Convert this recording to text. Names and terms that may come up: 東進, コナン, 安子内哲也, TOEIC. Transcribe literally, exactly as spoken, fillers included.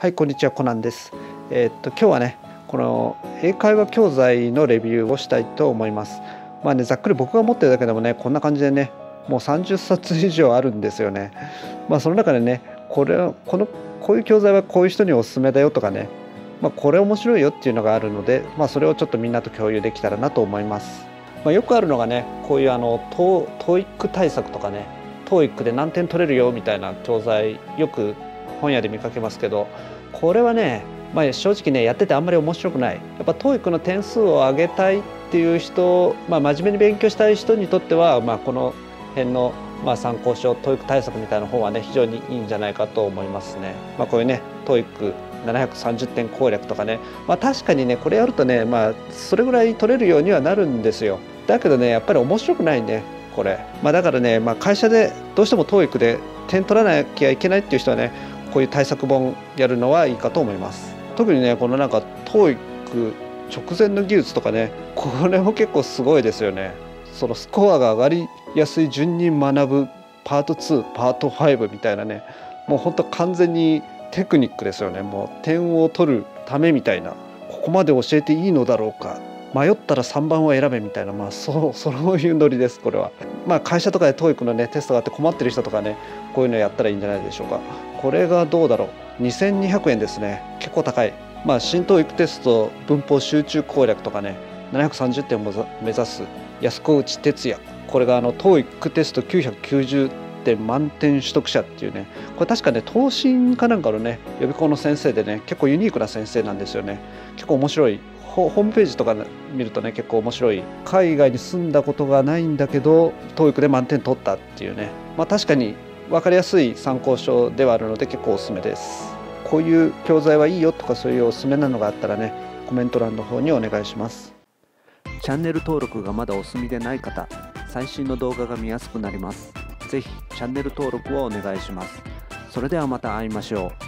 はい、こんにちは、コナンです。えー、っと今日はね、この英会話教材のレビューをしたいと思います。まあね、ざっくり僕が持ってるだけでもね、こんな感じでね、もうさんじゅっさつ以上あるんですよね。まあその中でね、これこのこういう教材はこういう人におすすめだよとかね、まあこれ面白いよっていうのがあるので、まあそれをちょっとみんなと共有できたらなと思います。まあよくあるのがね、こういうあのトーイック対策とかね、トーイックで何点取れるよみたいな教材よく本屋で見かけますけど、これはね、まあ、正直ねやっててあんまり面白くない。やっぱ トーイック の点数を上げたいっていう人、まあ、真面目に勉強したい人にとっては、まあ、この辺の、まあ、参考書 トーイック 対策みたいな本はね非常にいいんじゃないかと思いますね。まあ、こういうね トーイックななひゃくさんじゅってん攻略とかね、まあ、確かにねこれやるとね、まあ、それぐらい取れるようにはなるんですよ。だけどねやっぱり面白くないねこれ。まあ、だからね、まあ、会社でどうしても トーイック で点取らなきゃいけないっていう人はねこういう対策本やるのはいいかと思います。特にねこのなんか トーイック 直前の技術とかね、これも結構すごいですよね。そのスコアが上がりやすい順に学ぶパートツーパートファイブみたいなね、もうほんと完全にテクニックですよね。もう点を取るためみたいな、ここまで教えていいのだろうか、迷ったらさんばんを選べみたいな、まあそうそういうノリですこれは。まあ会社とかで トーイック のねテストがあって困ってる人とかね、こういうのやったらいいんじゃないでしょうか。これがどうだろう、にせんにひゃくえんですね、結構高い。まあ新トーイックテスト文法集中攻略とかね、ななひゃくさんじゅってんも目指す安子内哲也、これがあの トーイック テストきゅうひゃくきゅうじゅってん満点取得者っていうね、これ確かね東進かなんかのね予備校の先生でね、結構ユニークな先生なんですよね。結構面白い、ホームページとか見るとね結構面白い、海外に住んだことがないんだけど トーイック で満点取ったっていうね、まあ確かに分かりやすい参考書ではあるので結構おすすめです。こういう教材はいいよとかそういうおすすめなのがあったらねコメント欄の方にお願いします。チャンネル登録がまだお済みでない方、最新の動画が見やすくなります。ぜひチャンネル登録をお願いします。それではまた会いましょう。